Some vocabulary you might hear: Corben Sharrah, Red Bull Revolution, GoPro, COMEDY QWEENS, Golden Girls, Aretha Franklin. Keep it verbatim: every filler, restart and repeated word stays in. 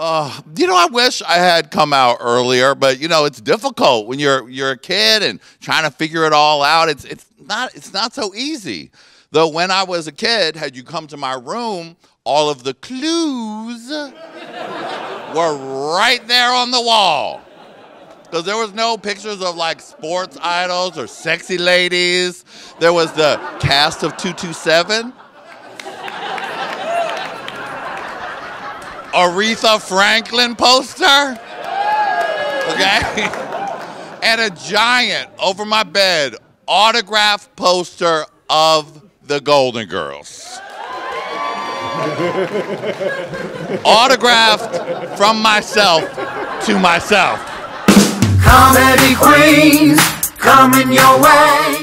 Uh, you know, I wish I had come out earlier, but you know, it's difficult when you're you're a kid and trying to figure it all out. It's it's not it's not so easy. Though when I was a kid, had you come to my room, all of the clues were right there on the wall. Because there was no pictures of like sports idols or sexy ladies. There was the cast of two two seven. Aretha Franklin poster, okay? And a giant, over my bed, autographed poster of the Golden Girls. Autographed from myself to myself. Comedy Qweens, coming your way.